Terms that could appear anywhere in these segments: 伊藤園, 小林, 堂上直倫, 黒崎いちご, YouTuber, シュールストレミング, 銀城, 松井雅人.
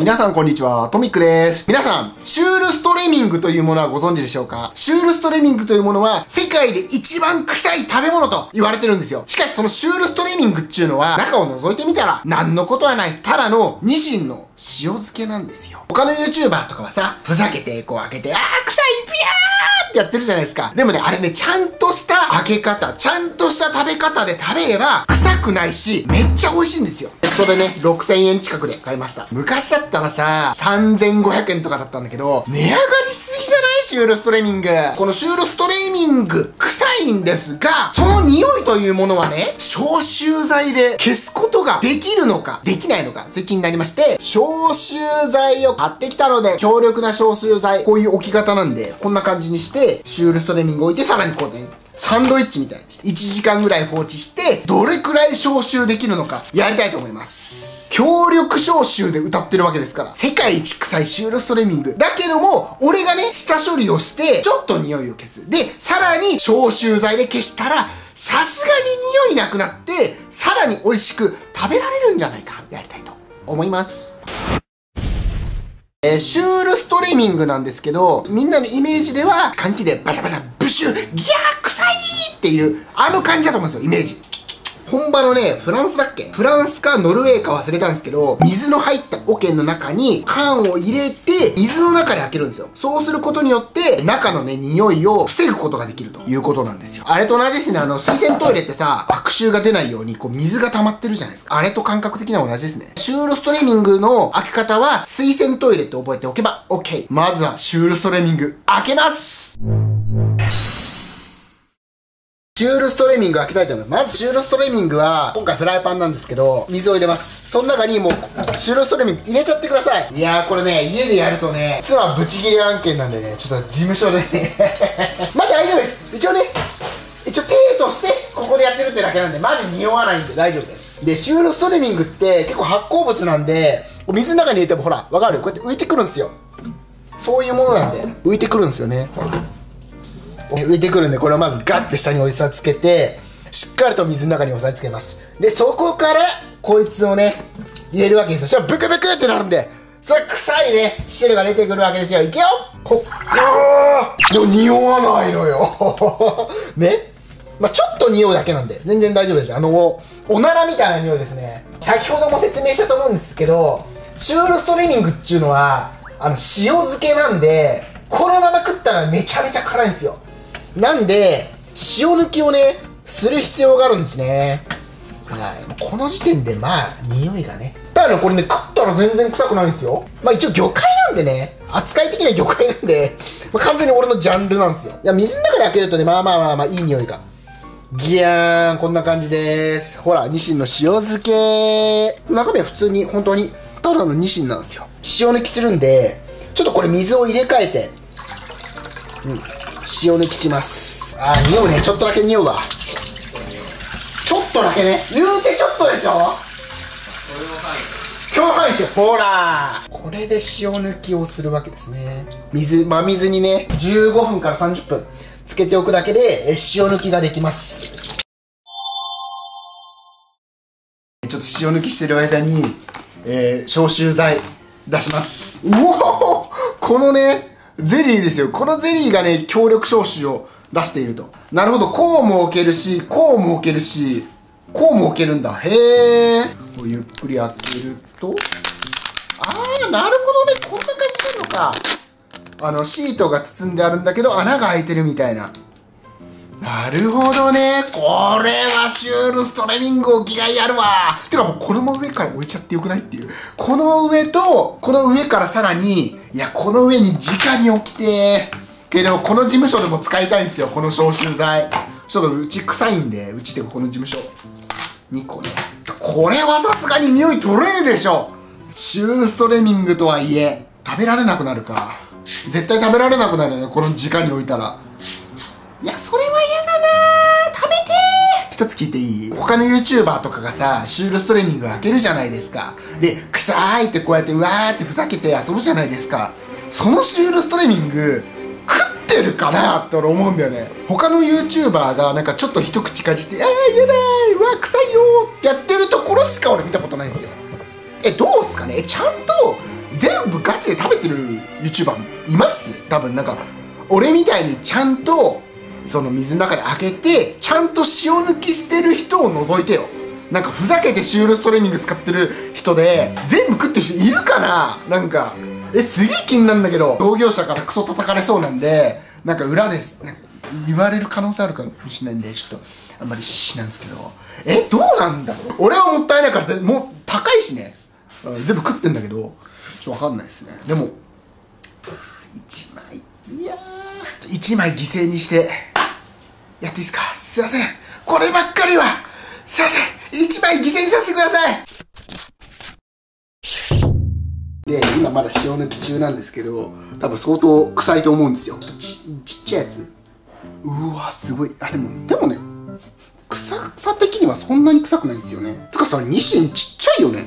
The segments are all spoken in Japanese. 皆さんこんにちは、トミックです。皆さん、シュールストレミングというものはご存知でしょうか？シュールストレミングというものは世界で一番臭い食べ物と言われてるんですよ。しかしそのシュールストレミングっていうのは中を覗いてみたら何のことはない、ただのニシンの塩漬けなんですよ。他の YouTuber とかはさ、ふざけてこう開けて、あー臭い、ピヤーってやってるじゃないですか。でもね、あれね、ちゃんとした開け方、ちゃんとした食べ方で食べれば臭くないし、めっちゃ美味しいんですよ。それね、6000円近くで買いました。昔だったらさ、3500円とかだったんだけど、値上がりすぎじゃない？シュールストレミング。このシュールストレミング、臭いんですが、その匂いというものはね、消臭剤で消すことができるのか、できないのか、そういう気になりまして、消臭剤を買ってきたので、強力な消臭剤、こういう置き方なんで、こんな感じにして、シュールストレミング置いて、さらにこうね、サンドイッチみたいにして、1時間ぐらい放置して、どれくらい消臭できるのか、やりたいと思います。強力消臭で歌ってるわけですから、世界一臭いシュールストレミング。だけども、俺がね、下処理をして、ちょっと匂いを消す。で、さらに消臭剤で消したら、さすがに匂いなくなって、さらに美味しく食べられるんじゃないか、やりたいと思います。シュールストレミングなんですけど、みんなのイメージでは、換気でバシャバシャ、ブシュ、ギャー臭いっていう、あの感じだと思うんですよ、イメージ。本場のね、フランスだっけ？フランスかノルウェーか忘れたんですけど、水の入った桶の中に缶を入れて、水の中で開けるんですよ。そうすることによって、中のね、匂いを防ぐことができるということなんですよ。あれと同じですね、水洗トイレってさ、悪臭が出ないように、こう、水が溜まってるじゃないですか。あれと感覚的には同じですね。シュールストレミングの開け方は、水洗トイレって覚えておけば OK。まずは、シュールストレミング、開けます！シュールストレミング開けたいと思います。まずシュールストレミングは、今回フライパンなんですけど、水を入れます。その中にもう、シュールストレミング入れちゃってください。いやーこれね、家でやるとね、実はブチギレ案件なんでね、ちょっと事務所でね。まだ大丈夫です。一応ね、一応手として、ここでやってるってだけなんで、マジ匂わないんで大丈夫です。で、シュールストレミングって結構発酵物なんで、水の中に入れてもほら、わかる？こうやって浮いてくるんですよ。そういうものなんで、浮いてくるんですよね。浮いてくるんで、これをまずガッて下に押さえつけて、しっかりと水の中に押さえつけます。でそこからこいつをね入れるわけですよ。そしたらブクブクってなるんで、それ臭いね汁が出てくるわけですよ。いけよ、こっでも匂わないのよね、まあ、ちょっと匂うだけなんで全然大丈夫です。おならみたいな匂いですね。先ほども説明したと思うんですけど、シュールストレミングっていうのは塩漬けなんで、このまま食ったらめちゃめちゃ辛いんですよ。なんで、塩抜きをね、する必要があるんですね。はい。この時点で、まあ、匂いがね。だからこれね、食ったら全然臭くないんですよ。まあ一応魚介なんでね、扱い的には魚介なんで、まあ、完全に俺のジャンルなんですよ。いや、水の中で開けるとね、まあ、いい匂いが。ギャーン、こんな感じです。ほら、ニシンの塩漬け。中身は普通に、本当に、ただのニシンなんですよ。塩抜きするんで、ちょっとこれ水を入れ替えて、うん。塩抜きします。あー、匂うね。ちょっとだけ匂うわ。ちょっとだけね、言うてちょっとでしょ。今日範囲でしょ。ほらー、これで塩抜きをするわけですね。真水にね15分から30分つけておくだけで塩抜きができます。ちょっと塩抜きしてる間に、消臭剤出します。うおー、このねゼリーですよ。このゼリーがね、強力消臭を出していると。なるほど、こうも置けるし、こうも置けるし、こうも置けるんだ。へー。ゆっくり開けると、あー、なるほどね、こんな感じなのか。シートが包んであるんだけど、穴が開いてるみたいな。なるほどね。これはシュールストレミングを気概やるわ。てかもうこの上から置いちゃってよくないっていう。この上と、この上からさらに、いや、この上に直に置きてー。けど、この事務所でも使いたいんですよ、この消臭剤。ちょっとうち臭いんで、うちでこの事務所。2個ね。これはさすがに匂い取れるでしょ。シュールストレミングとはいえ、食べられなくなるか。絶対食べられなくなるよね、この直に置いたら。いや、それは嫌だなー。食べてー。一つ聞いていい？他の YouTuber とかがさ、シュールストレミング開けるじゃないですか。で、臭いってこうやってうわーってふざけて遊ぶじゃないですか。そのシュールストレミング、食ってるかなーって俺思うんだよね。他の YouTuber がなんかちょっと一口かじって、あー嫌だー、うわー臭いよーってやってるところしか俺見たことないんですよ。どうすかね？ちゃんとる YouTuber います？多分なんか俺みたいにちゃんとその水の中で開けてちゃんと塩抜きしてる人を除いてよ。なんかふざけてシュールストレミング使ってる人で全部食ってる人いるかな。なんかすげえ気になるんだけど、同業者からクソ叩かれそうなんで、なんか裏ですなんか言われる可能性あるかもしれないんでちょっとあんまりしないんですけど、どうなんだろう。俺はもったいないから、もう高いしね、全部食ってんだけどちょっと分かんないですね。でも1枚いや1枚犠牲にしてやっていいですか。すいません、こればっかりはすいません、1枚犠牲にさせてください。で今まだ塩抜き中なんですけど、多分相当臭いと思うんですよ。ちっちゃいやつ、うわすごい。あでもね、臭さ的にはそんなに臭くないんですよね。つかさ、ニシンちっちゃいよね。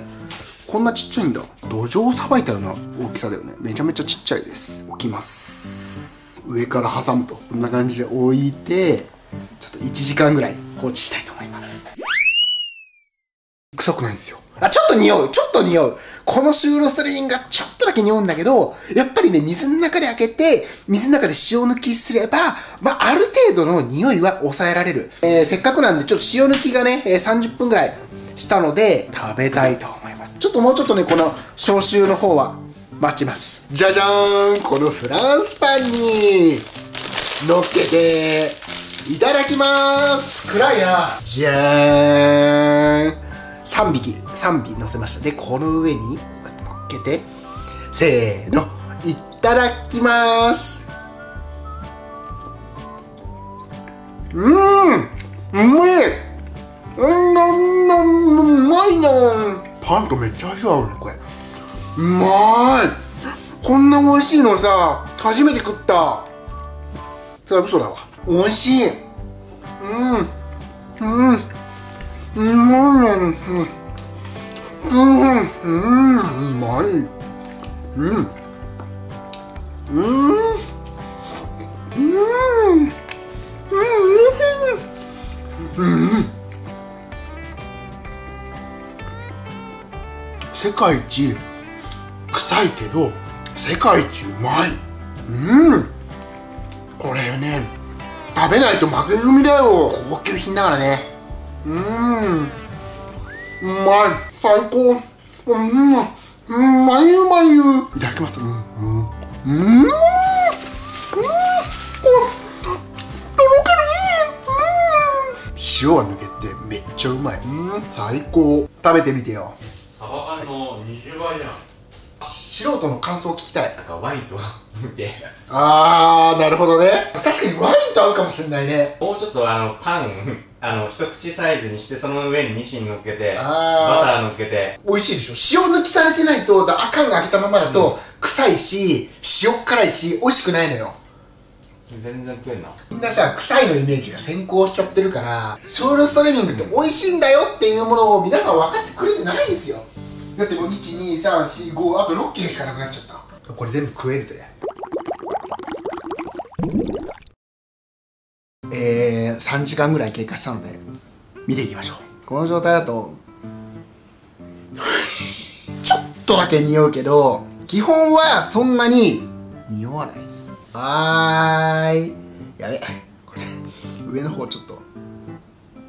こんなちっちゃいんだ。土壌をさばいたような大きさだよね。めちゃめちゃちっちゃいです。置きます。上から挟むとこんな感じで置いて、ちょっと1時間ぐらい放置したいと思います。臭くないんですよ。あ、ちょっと匂う、ちょっと匂う。このシュールストレミングがちょっとだけ匂うんだけど、やっぱりね、水の中で開けて、水の中で塩抜きすれば、まあ、ある程度の匂いは抑えられる。せっかくなんで、ちょっと塩抜きがね、30分ぐらいしたので、食べたいと思います。ちょっともうちょっとね、この消臭の方は待ちます。じゃじゃーん！このフランスパンに、乗っけて、いただきまーす！暗いな。じゃーん！3匹乗せました。でこの上にこうやって乗っけて、せーの、いただきます。うまい。うまいな。パンとめっちゃ相性合うねこれ。うまい。こんな美味しいのさ初めて食った。それは嘘だわ。美味しい。うまい。世界一臭いけど世界一うまい。これね、食べないと負け組だよ。高級品だからね。うまい。最高。うまいうまい。いただきます。塩が抜けてめっちゃうまい。最高。食べてみてよ。サバ缶の20倍じゃん。素人の感想を聞きたい。なんかワインと見て。あー、なるほどね。確かにワインと合うかもしれないね。もうちょっとパン。一口サイズにして、その上にニシン乗っけて、バター乗っけて。美味しいでしょ。塩抜きされてないと、缶が開けたままだと、臭いし、塩辛いし、美味しくないのよ。全然食えんな。みんなさ、臭いのイメージが先行しちゃってるから、シュールストレミングって美味しいんだよっていうものを皆さん分かってくれてないですよ。だってもう、1、2、3、4、5、あと6切れしかなくなっちゃった。これ全部食えるぜ。3時間ぐらい経過したので見ていきましょう。この状態だとちょっとだけ匂うけど、基本はそんなに匂わないです。はーい。やべ、これ上の方ちょっと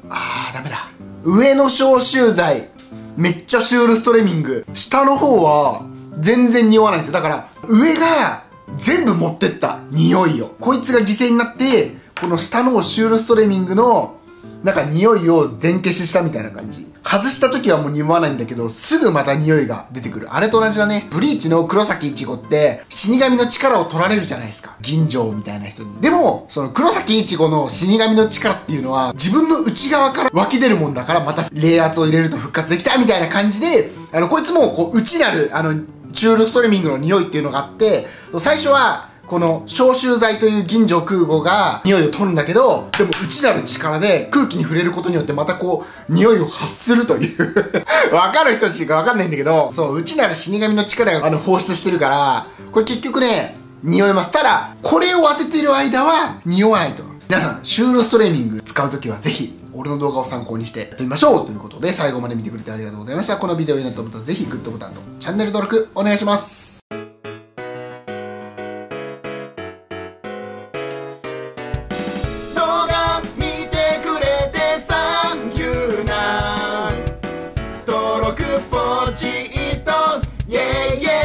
ダメだ。上の消臭剤めっちゃシュールストレミング、下の方は全然匂わないんですよ。だから上が全部持ってった匂いを、こいつが犠牲になってこの下のシュールストレミングのなんか匂いを全消ししたみたいな感じ。外した時はもう匂わないんだけど、すぐまた匂いが出てくる。あれと同じだね。ブリーチの黒崎いちごって死神の力を取られるじゃないですか、銀城みたいな人に。でもその黒崎いちごの死神の力っていうのは自分の内側から湧き出るもんだから、また冷圧を入れると復活できたみたいな感じで、こいつもこう内なるシュールストレミングの匂いっていうのがあって、最初はこの消臭剤という銀城空母が匂いを取るんだけど、でも内なる力で空気に触れることによってまたこう匂いを発するというわかる人しかわかんないんだけど、そう、内なる死神の力が放出してるから、これ結局ね匂います。ただこれを当ててる間は匂わないと。皆さんシュールストレミング使うときはぜひ俺の動画を参考にしてやってみましょうということで、最後まで見てくれてありがとうございました。このビデオになったことはぜひグッドボタンとチャンネル登録お願いします。チートイェイイェイ